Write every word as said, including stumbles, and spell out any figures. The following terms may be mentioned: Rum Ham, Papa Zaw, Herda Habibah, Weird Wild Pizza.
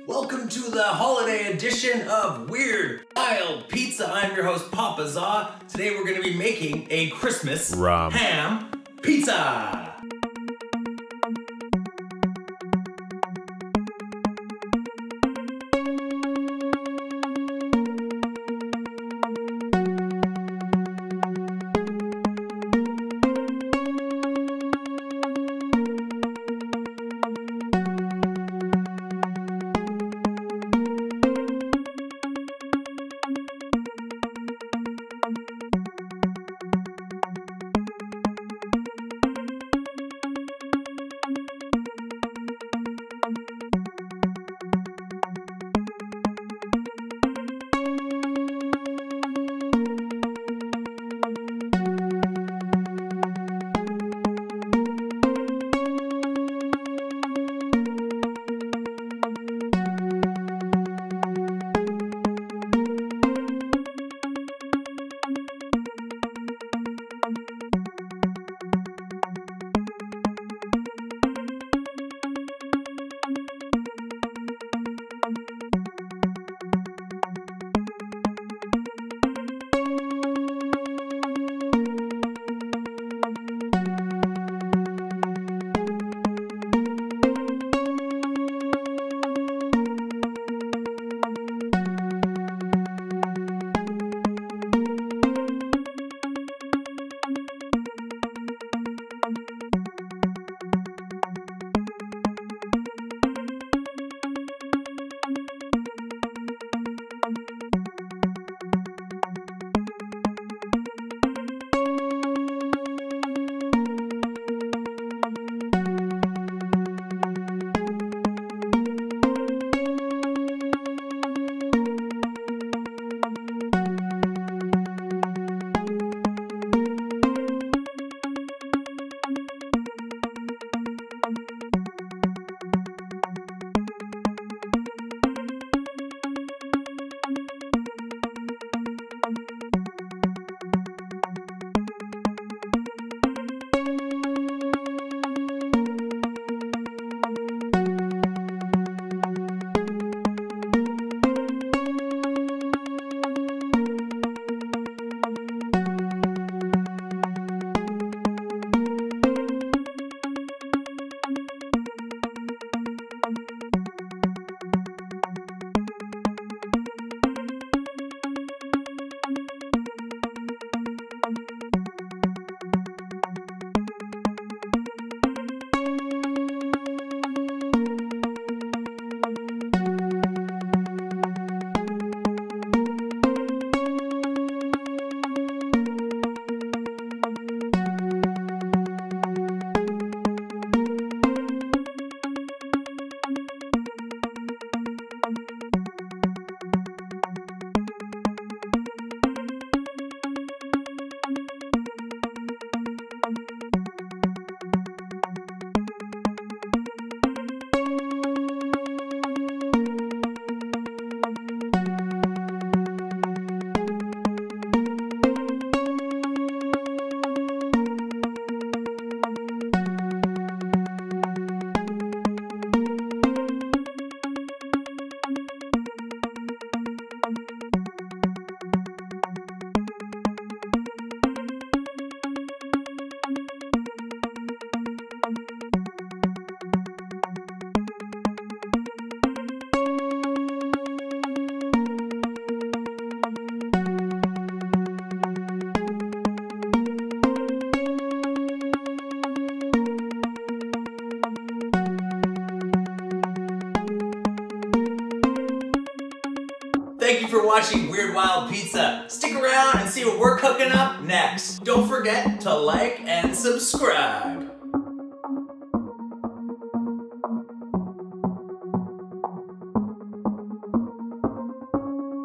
Welcome to the holiday edition of Weird Wild Pizza. I'm your host, Papa Zaw. Today we're going to be making a Christmas Rum. ham pizza. Thank you for watching Weird Wild Pizza. Stick around and see what we're cooking up next. Don't forget to like and subscribe.